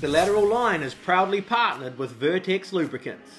The Lateral Line is proudly partnered with Vertex Lubricants.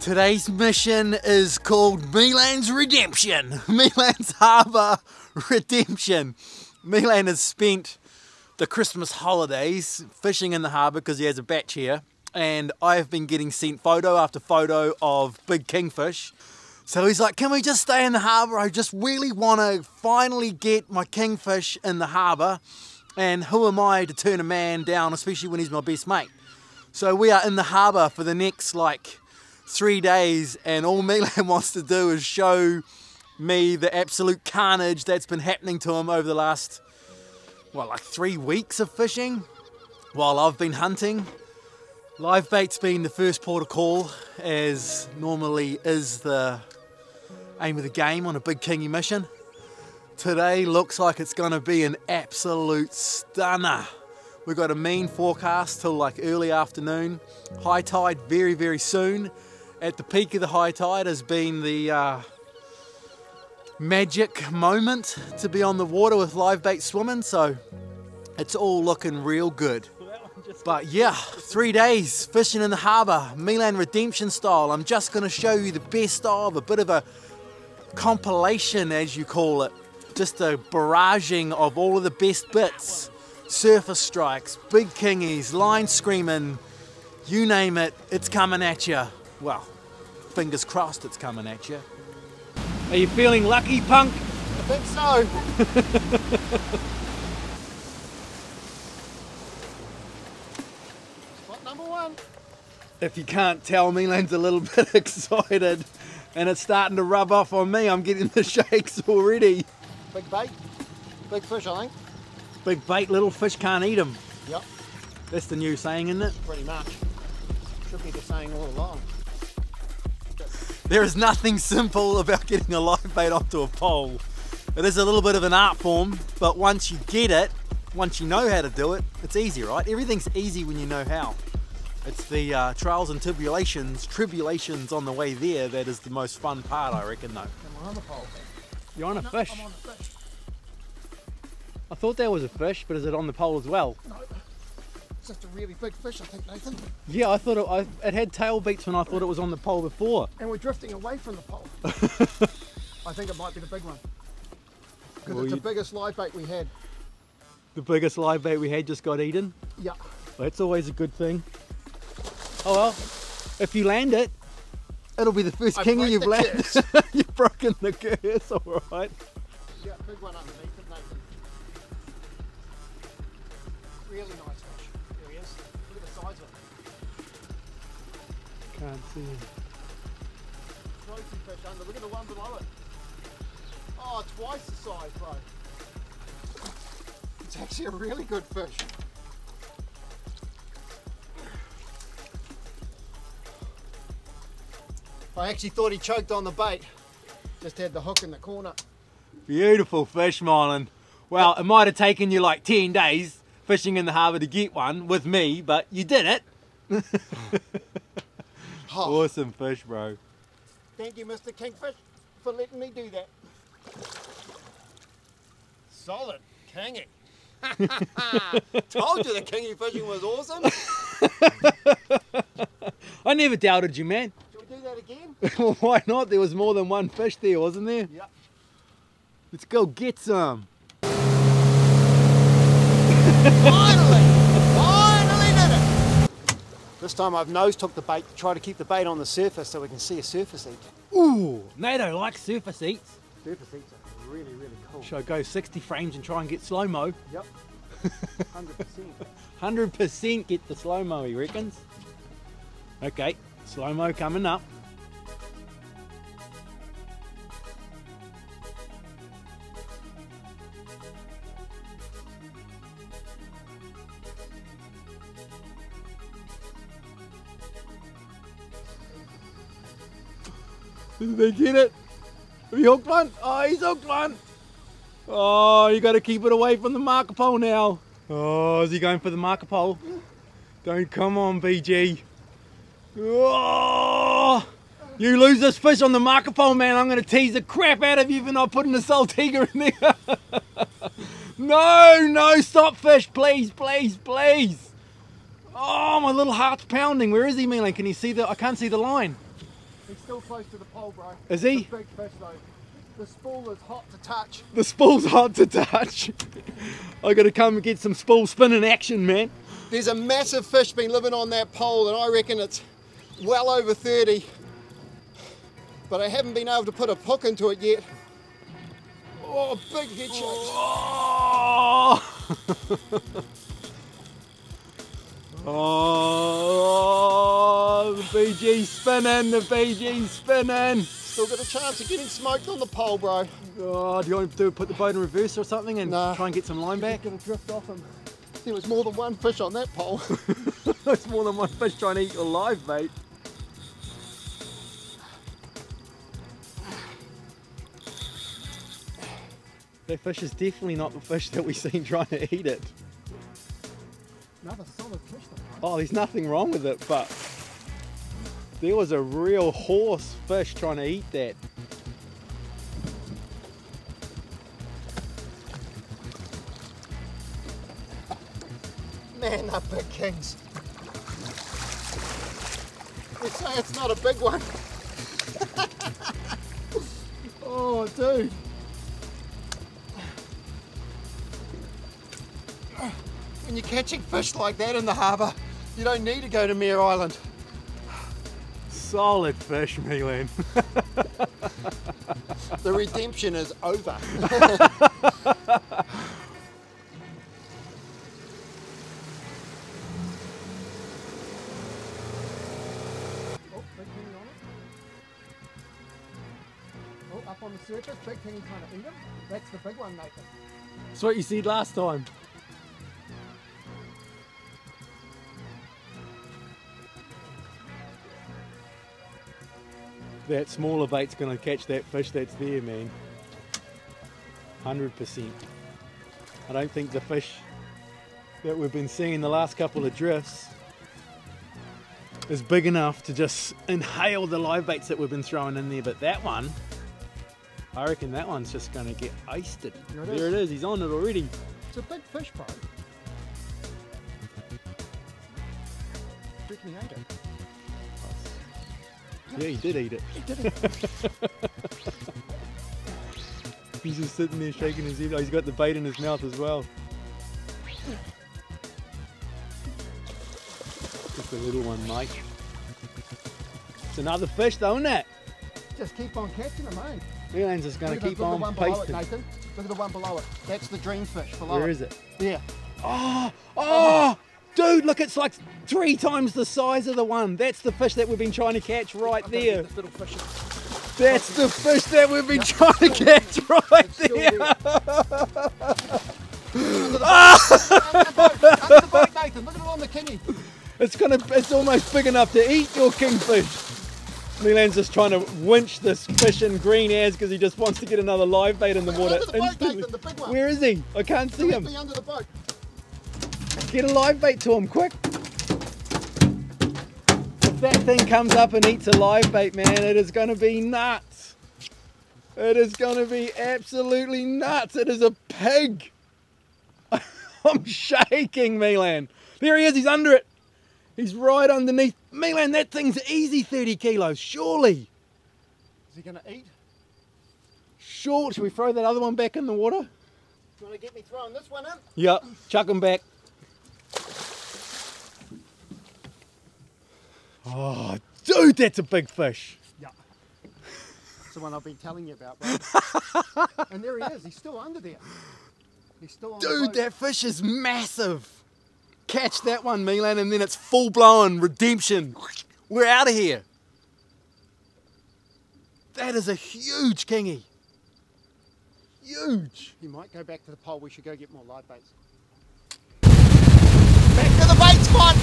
Today's mission is called Milan's Redemption. Milan's Harbour Redemption. Milan has spent the Christmas holidays fishing in the harbour because he has a batch here, and I've been getting sent photo after photo of big kingfish. So he's like, can we just stay in the harbour? I just really want to finally get my kingfish in the harbour, and who am I to turn a man down, especially when he's my best mate? So we are in the harbour for the next like 3 days, and all Milan wants to do is show me the absolute carnage that's been happening to him over the last, what, like 3 weeks of fishing while I've been hunting. Live bait's been the first port of call, as normally is the aim of the game on a big kingy mission. Today looks like it's going to be an absolute stunner. We've got a mean forecast till like early afternoon. High tide very, very soon. At the peak of the high tide has been the magic moment to be on the water with live bait swimming, so it's all looking real good. But yeah, 3 days fishing in the harbour, Milan Redemption style. I'm just going to show you the best of, a bit of a compilation as you call it. Just a barraging of all of the best bits. Surface strikes, big kingies, line screaming, you name it, it's coming at you. Well, fingers crossed it's coming at you. Are you feeling lucky, punk? I think so. Spot number one. If you can't tell, Milan's a little bit excited and it's starting to rub off on me. I'm getting the shakes already. Big bait, big fish I think. Big bait, little fish can't eat them. Yep. That's the new saying, isn't it? Pretty much. Should be the saying all along. There is nothing simple about getting a live bait onto a pole. It is a little bit of an art form, but once you get it, once you know how to do it, it's easy, right? Everything's easy when you know how. It's the trials and tribulations on the way there that is the most fun part, I reckon, though. Am I on the pole? You're on a fish. I'm on a fish. I thought that was a fish, but is it on the pole as well? No, it's just a really big fish, I think, Nathan. Yeah, I thought it had tail beats when I thought it was on the pole before. And we're drifting away from the pole. I think it might be the big one. Because it's the biggest live bait we had. The biggest live bait we had just got eaten? Yeah. That's always a good thing. Oh well, if you land it, it'll be the first kingy you've landed. You've broken the curse, alright. Yeah, big one underneath it, Nathan. Really nice fish. There he is. Look at the size of it. Can't see him. Throw some fish under. Look at the one below it. Oh, twice the size, bro. It's actually a really good fish. I actually thought he choked on the bait. Just had the hook in the corner. Beautiful fish, Milan. Well, it might have taken you like 10 days. Fishing in the harbour to get one with me, but you did it. Oh. Awesome fish, bro. Thank you, Mr. Kingfish, for letting me do that. Solid kingy. Told you the kingy fishing was awesome. I never doubted you, man. Should we do that again? Well, why not? There was more than one fish there, wasn't there? Yep. Let's go get some. Finally did it! This time I've nose took the bait to try to keep the bait on the surface so we can see a surface eat. Ooh, Nato likes surface eats. Surface eats are really, really cool. Should I go 60 frames and try and get slow-mo? Yep. 100%. 100% get the slow-mo, he reckons. Okay, slow-mo coming up. Did they get it? Have you hooked one? Oh, he's hooked one. Oh, you got to keep it away from the marker pole now. Oh, is he going for the marker pole? Don't come on, BG. Oh, you lose this fish on the marker pole, man. I'm going to tease the crap out of you for not putting the Saltiga in there. No, stop fish, please. Oh, my little heart's pounding. Where is he, Milan? Can you see the, I can't see the line. He's still close to the pole, bro. Is he? Big fish, though. The spool is hot to touch. The spool's hot to touch. I got to come and get some spool spinning action, man. There's a massive fish been living on that pole, and I reckon it's well over 30. But I haven't been able to put a hook into it yet. Oh, big headshot. Oh. Oh, the BG's spinning, Still got a chance of getting smoked on the pole, bro. Oh, do you want to put the boat in reverse or something and try and get some line back? Gonna drift off him. There was more than one fish on that pole. There's more than one fish trying to eat you alive, mate. That fish is definitely not the fish that we've seen trying to eat it. Another solid fish though. Oh, there's nothing wrong with it, but there was a real horse fish trying to eat that. Man, they're big kings. They say it's not a big one. Oh, dude. When you're catching fish like that in the harbour, you don't need to go to Mare Island. Solid fish, Milan. The redemption is over. Oh, up on the surface, big thing trying to eat him. That's the big one, Nathan. That's what you said last time. That smaller bait's going to catch that fish that's there, man. 100%. I don't think the fish that we've been seeing the last couple of drifts is big enough to just inhale the live baits that we've been throwing in there, but that one, I reckon that one's just going to get iced. There it is, he's on it already. It's a big fish, bro. Freaking ate it. Yeah, he did eat it. He did eat it. He's just sitting there shaking his head. Oh, he's got the bait in his mouth as well. Just a little one, mate. It's another fish, though, isn't it? Just keep on catching them, eh? Milan's just going to keep on pasting. Look at the one below it, Nathan. Look at the one below it. That's the dream fish below it. Where is it? There. Oh! Oh! Dude, look, it's like 3 times the size of the one. That's the fish that we've been trying to catch right there. That's the fish that we've been trying to catch right there. It's almost big enough to eat your kingfish. Milan's just trying to winch this fish in green airs because he just wants to get another live bait in the water. Where is he? I can't see him. Under the boat. Get a live bait to him, quick. If that thing comes up and eats a live bait, man, it is going to be nuts. It is going to be absolutely nuts. It is a pig. I'm shaking, Milan. There he is, he's under it. He's right underneath. Milan, that thing's easy 30 kilos, surely. Is he going to eat? Sure, should we throw that other one back in the water? Do you want to get me throwing this one in? Yep, chuck him back. Oh, dude, that's a big fish. Yeah. It's the one I've been telling you about, bro. And there he is. He's still under there. He's still on the boat. Dude, that fish is massive. Catch that one, Milan, and then it's full-blown redemption. We're out of here. That is a huge kingy. Huge. You might go back to the pole. We should go get more live baits. Back to the bait spot.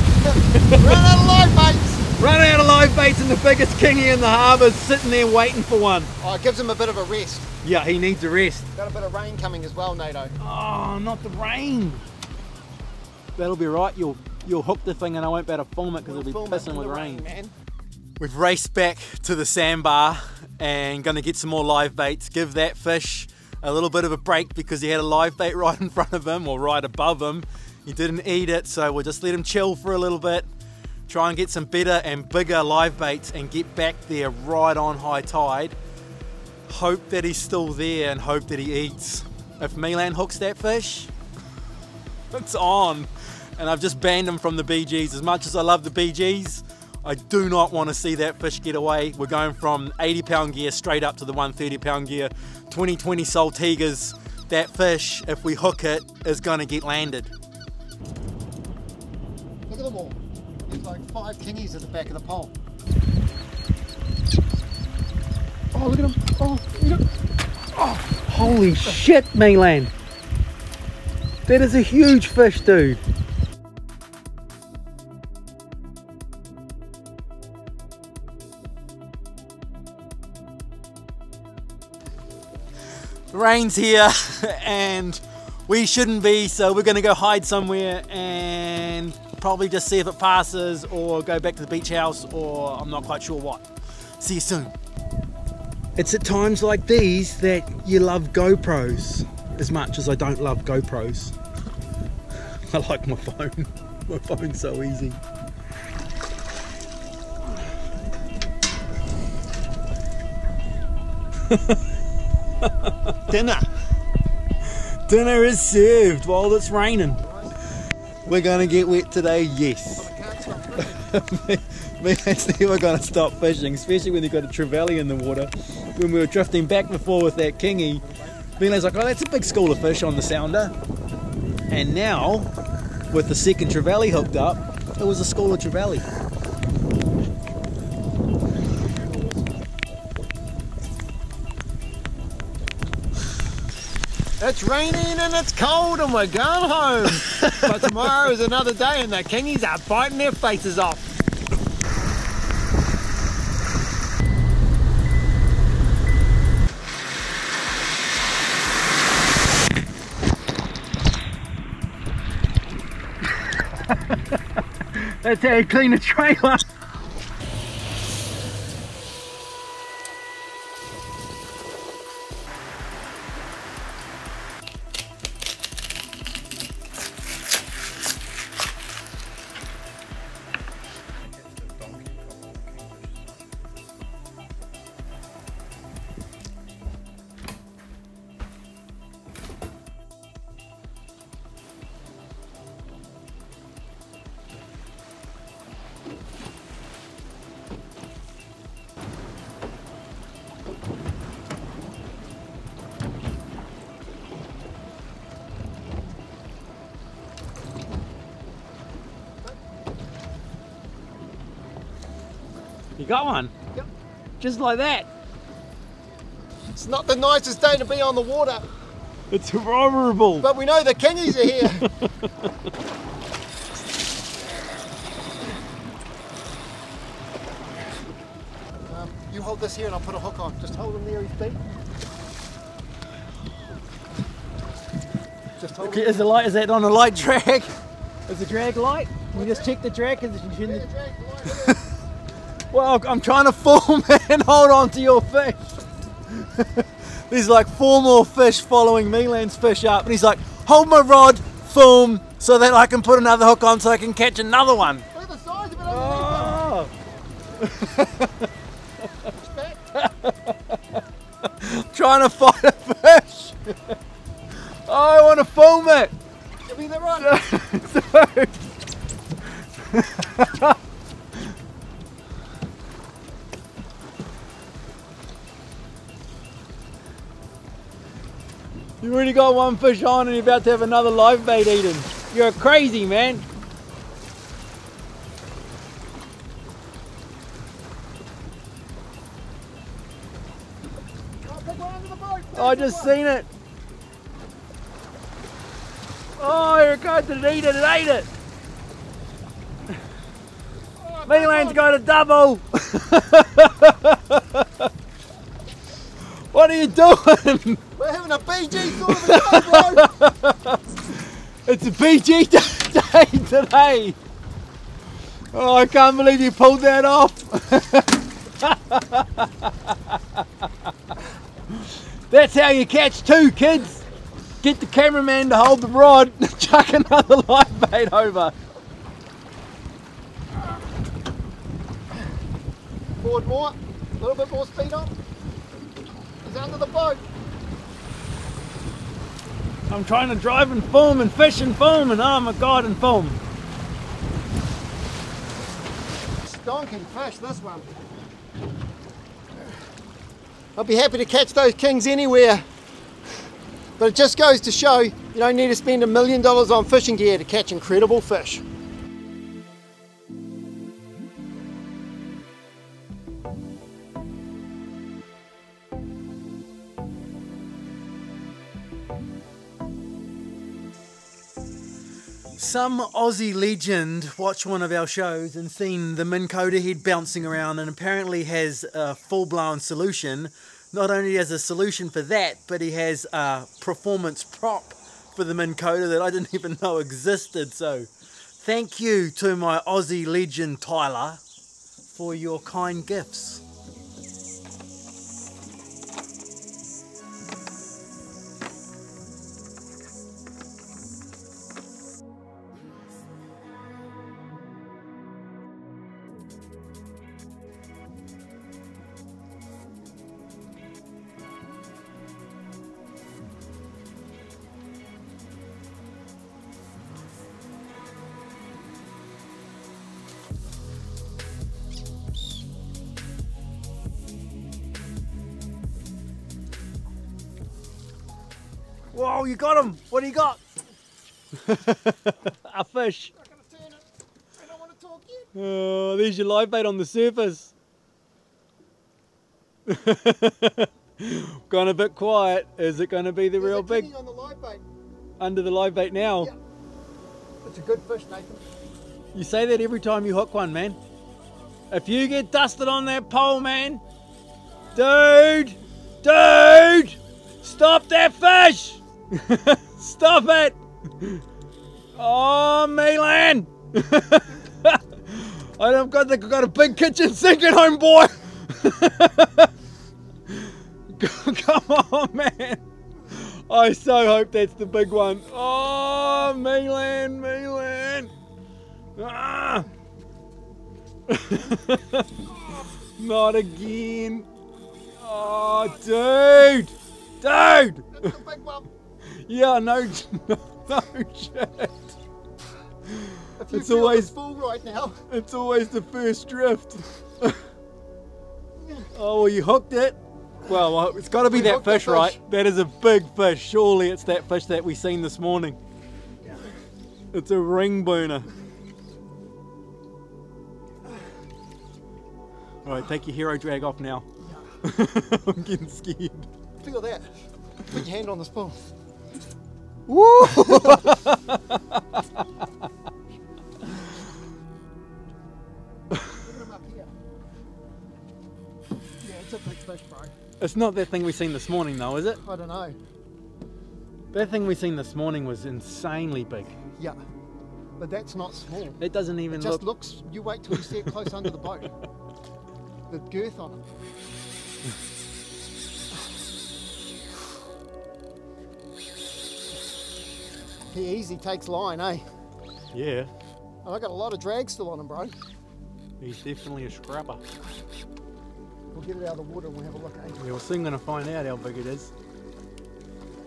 Run out of live baits. Run out of live baits, and the biggest kingy in the harbour is sitting there waiting for one. Oh, it gives him a bit of a rest. Yeah, he needs a rest. Got a bit of rain coming as well, Nato. Oh, not the rain. That'll be right. You'll hook the thing, and I won't be able to film it because it'll be pissing with rain, man. We've raced back to the sandbar and gonna get some more live baits. Give that fish a little bit of a break because he had a live bait right in front of him, or right above him. He didn't eat it, so we'll just let him chill for a little bit, try and get some better and bigger live baits and get back there right on high tide. Hope that he's still there and hope that he eats. If Milan hooks that fish, it's on. And I've just banned him from the Bee Gees. As much as I love the Bee Gees, I do not want to see that fish get away. We're going from 80-pound gear straight up to the 130-pound gear. 2020 Saltigas. That fish, if we hook it, is going to get landed. Look at them all. There's like 5 kingies at the back of the pole. Oh, look at them. Oh, look at them. Oh, holy shit, Milan. That is a huge fish, dude. Rain's here and we shouldn't be, so we're gonna go hide somewhere and probably just see if it passes or go back to the beach house, or I'm not quite sure what. See you soon. It's at times like these that you love GoPros, as much as I don't love GoPros. I like my phone. My phone's so easy. Dinner is served while it's raining. We're gonna get wet today, yes. Me and Steve are gonna stop fishing, especially when they've got a trevally in the water. When we were drifting back before with that kingy, Milan's like, oh, that's a big school of fish on the sounder. And now, with the second trevally hooked up, it was a school of trevally. It's raining and it's cold and we're going home. But tomorrow is another day and the kingies are biting their faces off. That's how you clean a trailer. You got one? Yep. Just like that. It's not the nicest day to be on the water. It's horrible. But we know the kingies are here. You hold this here and I'll put a hook on. Just hold him there, his feet. Just hold him. Is the light, is that on a light drag? Is the drag light? Can you just check the drag? Is it in the drag? Well, I'm trying to film and hold on to your fish. There's like 4 more fish following Milan's fish up, and he's like, hold my rod, film, so that I can put another hook on so I can catch another one. Look at the size of it underneath. Trying to fight a fish. Oh, I want to film it. Give me the rod. You You've already got one fish on and you're about to have another live bait eaten. You're crazy, man. Oh, I just seen it. Oh, here it goes. Did it eat it? It ate it. Oh, Milan's got a double. What are you doing? We're having a Bee Gees sort of a day, bro. It's a Bee Gees day today. Oh, I can't believe you pulled that off. That's how you catch two, kids. Get the cameraman to hold the rod and chuck another live bait over. Forward more, a little bit more speed up. He's under the boat. I'm trying to drive and film and fish and film and oh my god and film. Stonking fish, this one. I'll be happy to catch those kings anywhere. But it just goes to show you don't need to spend $1 million on fishing gear to catch incredible fish. Some Aussie legend watched one of our shows and seen the Minn Kota head bouncing around and apparently has a full-blown solution. Not only has a solution for that, but he has a performance prop for the Minn Kota that I didn't even know existed. So thank you to my Aussie legend Tyler for your kind gifts. Whoa, you got him! What do you got? A fish. I'm not gonna turn it. I don't want to talk yet. Oh, there's your live bait on the surface. Gone a bit quiet. Is it going to be the real big? On the live bait. Under the live bait now. Yeah. It's a good fish, Nathan. You say that every time you hook one, man. If you get dusted on that pole, man. Dude! Stop that fish! Stop it! Oh, Milan! I've got a big kitchen sink at home, boy! Come on, man! I so hope that's the big one. Oh, Milan! Ah. Not again! Oh, dude! That's a big one. Yeah, no shit. If you it's always full right now. It's always the first drift. Oh, well, you hooked it. Well, it's got to be that fish, right? That is a big fish. Surely it's that fish that we seen this morning. Yeah. It's a ring booner. All right, take your hero drag off now. Yeah. I'm getting scared. Feel that. Put your hand on the spoon. Woo! Yeah, it's a big fish, bro. It's not that thing we seen this morning, though, is it? I don't know. That thing we seen this morning was insanely big. Yeah, but that's not small. It doesn't even look. It just looks. You wait till you see it close under the boat. The girth on it. He easy takes line, eh? Yeah. And I got a lot of drag still on him, bro. He's definitely a scrapper. We'll get it out of the water and we'll have a look, eh? Yeah, we're soon going to find out how big it is.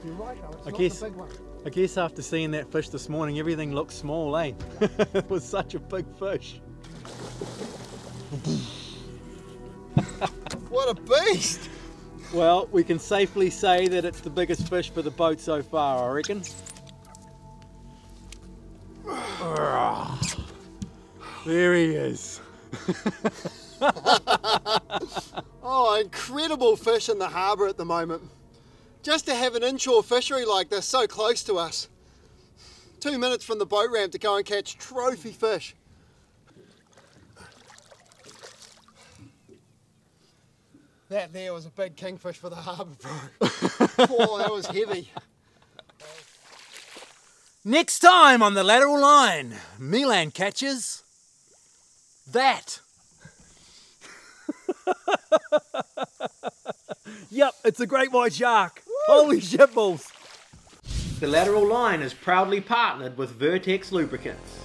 You're right, though. It's not the big one. I guess after seeing that fish this morning, everything looks small, eh? Yeah. It was such a big fish. What a beast! Well, we can safely say that it's the biggest fish for the boat so far, I reckon. There he is. Oh, incredible fish in the harbour at the moment. Just to have an inshore fishery like this so close to us. 2 minutes from the boat ramp to go and catch trophy fish. That there was a big kingfish for the harbour, bro. Oh, that was heavy. Next time on The Lateral Line, Milan catches that. Yep, it's a great white shark. Woo! Holy shitballs. The Lateral Line is proudly partnered with Vertex Lubricants.